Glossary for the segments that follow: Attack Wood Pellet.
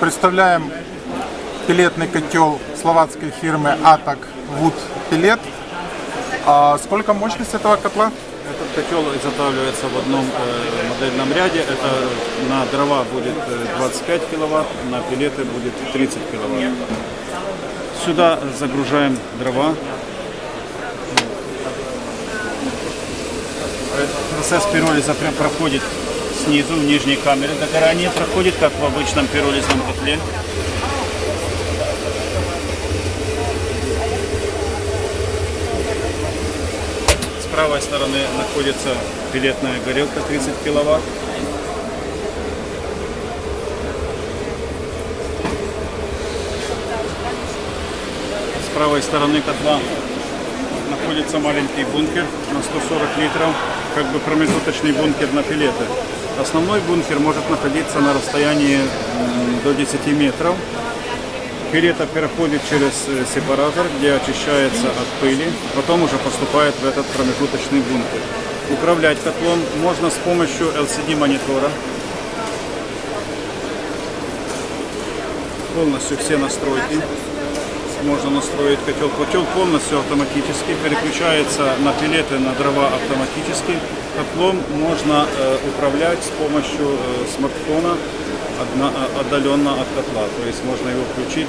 Представляем пеллетный котел словацкой фирмы Attack Wood Pellet. Сколько мощность этого котла? Этот котел изготавливается в одном модельном ряде. Это на дрова будет 25 киловатт, на пеллеты будет 30 киловатт. Сюда загружаем дрова. Процесс пиролиза проходит снизу, в нижней камере догорания, проходит как в обычном пиролизном котле. С правой стороны находится пеллетная горелка 30 киловатт. С правой стороны котла находится маленький бункер на 140 литров, как бы промежуточный бункер на пеллеты. Основной бункер может находиться на расстоянии до 10 метров. Пеллета переходит через сепаратор, где очищается от пыли, потом уже поступает в этот промежуточный бункер. Управлять котлом можно с помощью LCD-монитора. Полностью все настройки. Можно настроить котел. Котел полностью автоматически переключается на пеллеты, на дрова автоматически. Котлом можно управлять с помощью смартфона отдаленно от котла. То есть можно его включить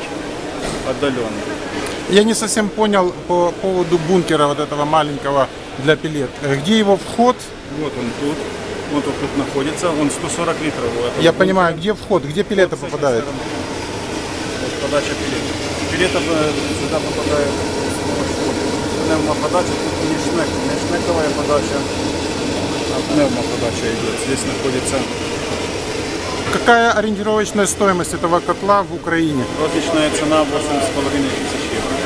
отдаленно. Я не совсем понял по поводу бункера вот этого маленького для пеллет. Где его вход? Вот он тут. Вот он тут находится. Он 140 литров. Я понимаю, где вход, где пеллеты попадают? Подача пеллетов. Пеллета сюда попадает пневмоподача, тут не шнековая подача, а пневмоподача идет. Здесь находится... Какая ориентировочная стоимость этого котла в Украине? Розничная цена 8,5 тысяч евро.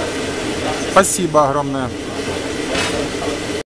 Спасибо огромное.